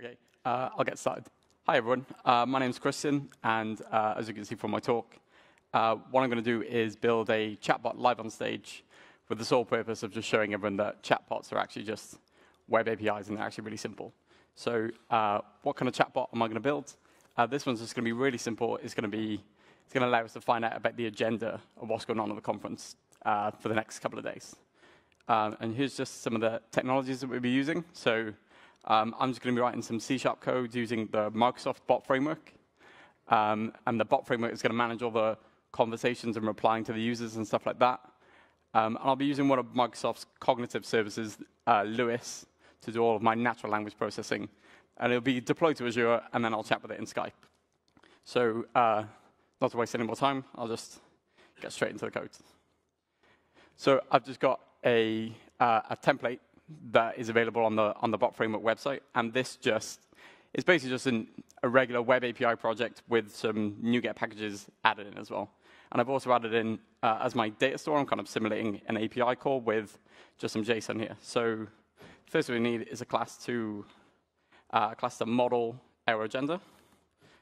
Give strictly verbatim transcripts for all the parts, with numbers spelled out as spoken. Okay, uh, I'll get started. Hi, everyone. Uh, my name is Christian, and uh, as you can see from my talk, uh, what I'm going to do is build a chatbot live on stage with the sole purpose of just showing everyone that chatbots are actually just web A P Is, and they're actually really simple. So uh, what kind of chatbot am I going to build? Uh, this one's just going to be really simple. It's going to be it's going to allow us to find out about the agenda of what's going on at the conference uh, for the next couple of days. Um, and here's just some of the technologies that we'll be using. So Um, I'm just going to be writing some C sharp code using the Microsoft Bot Framework. Um, and the Bot Framework is going to manage all the conversations and replying to the users and stuff like that. Um, and I'll be using one of Microsoft's cognitive services, uh, LUIS, to do all of my natural language processing. And it'll be deployed to Azure, and then I'll chat with it in Skype. So uh, not to waste any more time, I'll just get straight into the code. So I've just got a, uh, a template that is available on the on the Bot Framework website, and this just is basically just an, a regular web A P I project with some NuGet packages added in as well. And I've also added in uh, as my data store. I'm kind of simulating an A P I call with just some JSON here. So first we need is a class to uh, class to model our agenda,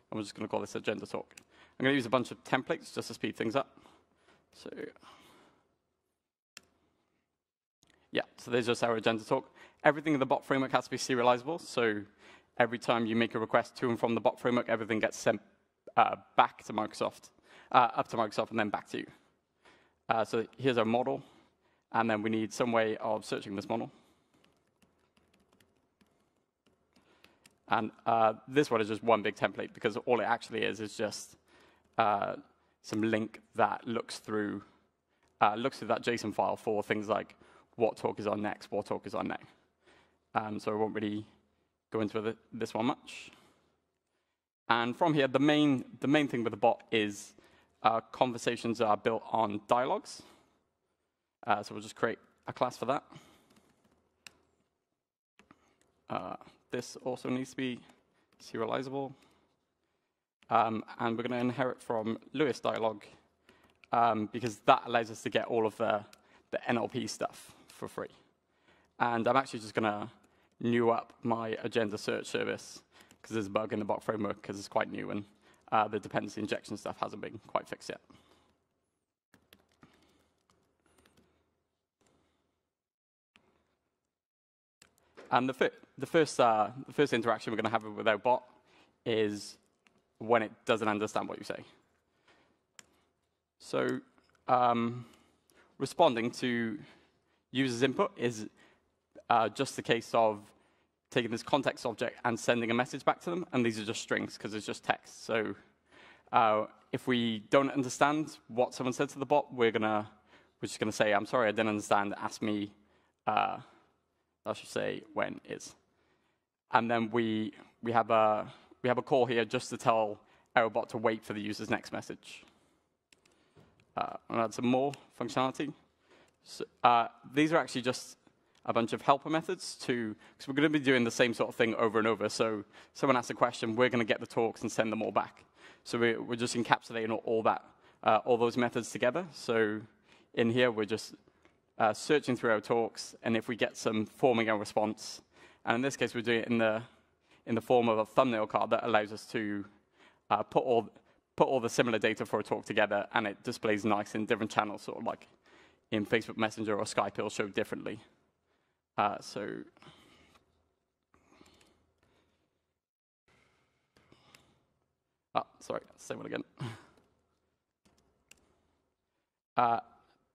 and we're just going to call this agenda talk. I'm going to use a bunch of templates just to speed things up. So. Yeah, so there's just our agenda talk. Everything in the Bot Framework has to be serializable. So every time you make a request to and from the Bot Framework, everything gets sent uh, back to Microsoft, uh, up to Microsoft, and then back to you. Uh, so here's our model. And then we need some way of searching this model. And uh, this one is just one big template, because all it actually is is just uh, some link that looks through, uh, looks through that JSON file for things like what talk is on next, what talk is on next. Um, so I won't really go into the, this one much. And from here, the main, the main thing with the bot is uh, conversations that are built on dialogues. Uh, so we'll just create a class for that. Uh, this also needs to be serializable. Um, and we're going to inherit from LuisDialog, um, because that allows us to get all of the the N L P stuff for free. And I'm actually just going to new up my agenda search service, because there's a bug in the Bot Framework, because it's quite new, and uh, the dependency injection stuff hasn't been quite fixed yet. And the, fi the, first, uh, the first interaction we're going to have with our bot is when it doesn't understand what you say. So um, responding to user's input is uh, just the case of taking this context object and sending a message back to them. And these are just strings, because it's just text. So uh, if we don't understand what someone said to the bot, we're gonna we're just gonna say, "I'm sorry, I didn't understand. Ask me." Uh, I should say when is. And then we we have a we have a call here just to tell our bot to wait for the user's next message. Uh, and add some more functionality. So, uh, these are actually just a bunch of helper methods to, because we're going to be doing the same sort of thing over and over. So someone asks a question, we're going to get the talks and send them all back. So we, we're just encapsulating all, all that, uh, all those methods together. So in here, we're just uh, searching through our talks, and if we get some, forming a response. And in this case, we're doing it in the in the form of a thumbnail card that allows us to uh, put all. put all the similar data for a talk together, and it displays nice in different channels, sort of like in Facebook Messenger or Skype, it'll show differently. Uh, so, oh, sorry, same one again. Uh,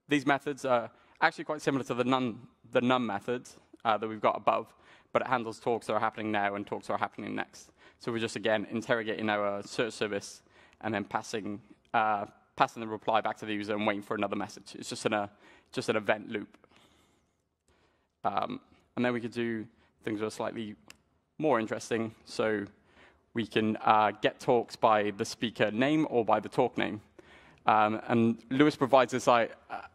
these methods are actually quite similar to the num the num method uh, that we've got above, but it handles talks that are happening now and talks that are happening next. So we're just, again, interrogating our search service, and then passing uh, passing the reply back to the user and waiting for another message. It's just in a just an event loop. Um, and then we could do things that are slightly more interesting. So we can uh, get talks by the speaker name or by the talk name. Um, and LUIS provides this uh,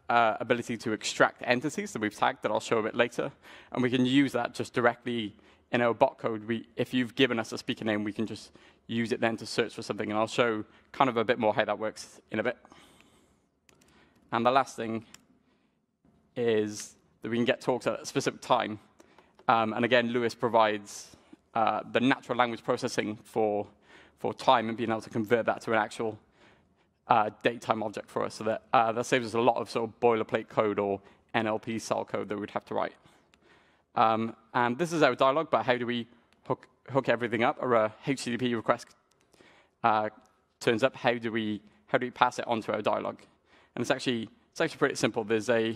uh, ability to extract entities that we've tagged that I'll show a bit later. And we can use that just directly in our bot code. We, if you've given us a speaker name, we can just use it then to search for something. And I'll show kind of a bit more how that works in a bit. And the last thing is that we can get talks at a specific time. Um, and again, LUIS provides uh, the natural language processing for, for time and being able to convert that to an actual uh, date time object for us. So that, uh, that saves us a lot of sort of boilerplate code or N L P style code that we'd have to write. Um, and this is our dialogue, but how do we hook, hook everything up? Or a H T T P request uh, turns up, how do we how do we pass it onto our dialogue? And it's actually it's actually pretty simple. There's a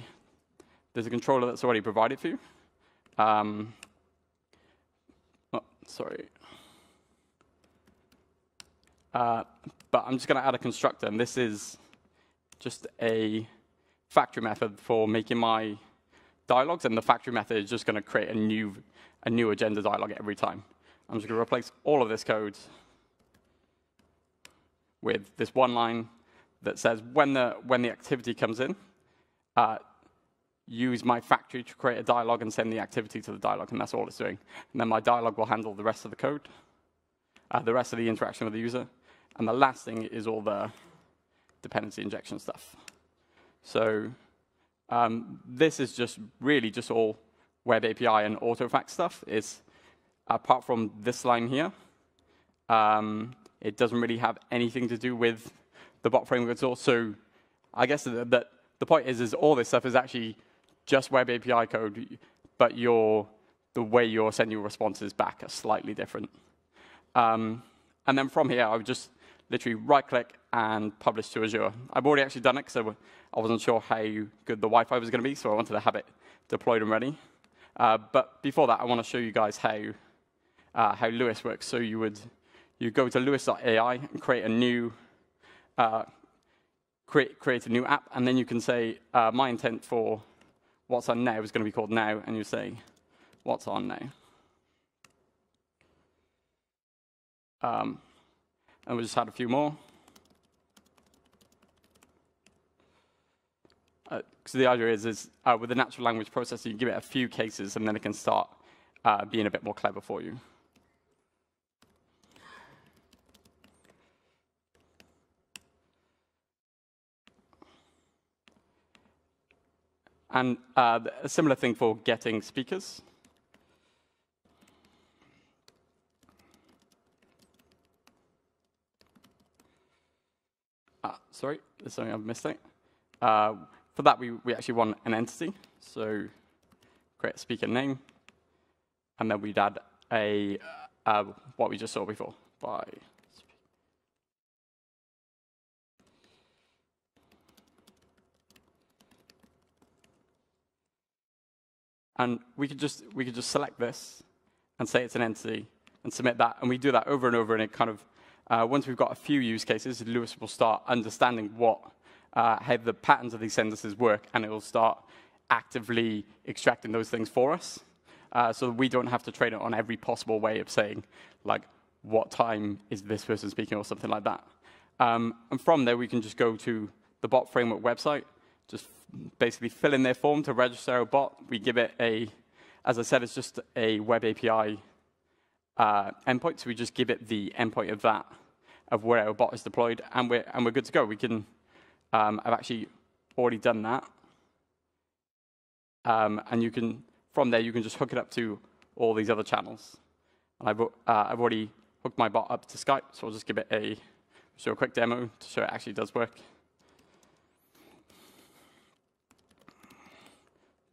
there's a controller that's already provided for you. Um, oh, sorry. Uh, but I'm just going to add a constructor, and this is just a factory method for making my dialogues, and the factory method is just going to create a new, a new agenda dialogue every time. I'm just going to replace all of this code with this one line that says, when the, when the activity comes in, uh, use my factory to create a dialogue and send the activity to the dialogue, and that's all it's doing. And then my dialogue will handle the rest of the code, uh, the rest of the interaction with the user, and the last thing is all the dependency injection stuff. So um, this is just really just all web A P I and AutoFac stuff. It's, apart from this line here, um, it doesn't really have anything to do with the bot framework at all. So I guess that the, the point is, is all this stuff is actually just web A P I code, but your, the way you're sending your responses back are slightly different. Um, and then from here, I would just literally right-click and publish to Azure. I've already actually done it because I wasn't sure how good the Wi-Fi was going to be, so I wanted to have it deployed and ready. Uh, but before that, I want to show you guys how uh, how LUIS works. So you would you go to luis dot A I and create a new uh, create create a new app, and then you can say uh, my intent for what's on now is going to be called now, and you say what's on now. Um, And we just had a few more. Uh, so the idea is, is uh, with the natural language processor, you give it a few cases, and then it can start uh, being a bit more clever for you. And uh, a similar thing for getting speakers. Sorry, there's something I've missed out. Uh, for that, we, we actually want an entity. So create a speaker name. And then we'd add a uh, what we just saw before. By and we could just we could just select this and say it's an entity and submit that. And we do that over and over, and it kind of Uh, once we've got a few use cases, LUIS will start understanding what, uh, how the patterns of these sentences work, and it will start actively extracting those things for us, uh, so that we don't have to train it on every possible way of saying, like, what time is this person speaking or something like that. Um, and from there, we can just go to the Bot Framework website, just basically fill in their form to register our bot. We give it a, as I said, it's just a web A P I Uh, endpoint, so we just give it the endpoint of that, of where our bot is deployed, and we're and we're good to go. We can. Um, I've actually already done that, um, and you can from there you can just hook it up to all these other channels. And I've uh, I've already hooked my bot up to Skype, so I'll just give it a show a quick demo to show it actually does work.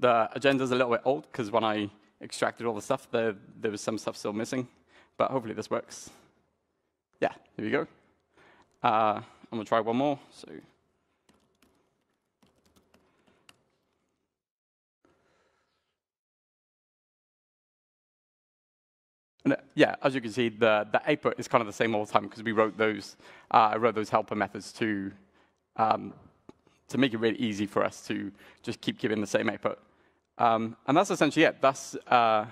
The agenda's a little bit old because when I extracted all the stuff, there, there was some stuff still missing, but hopefully this works. Yeah, here we go. Uh, I'm gonna try one more. So, and, uh, yeah, as you can see, the the output is kind of the same all the time because we wrote those. Uh, I wrote those helper methods to um, to make it really easy for us to just keep giving the same output. Um, and that's essentially it. That's uh,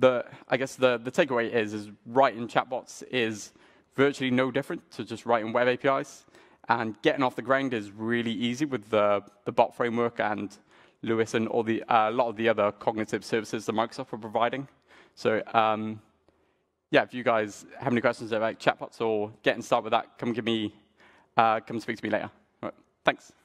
the I guess the the takeaway is is writing chatbots is virtually no different to just writing web A P Is, and getting off the ground is really easy with the the bot framework and LUIS and all the a uh, lot of the other cognitive services that Microsoft are providing. So um, yeah, if you guys have any questions about chatbots or getting started with that, come give me uh, come speak to me later. All right, thanks.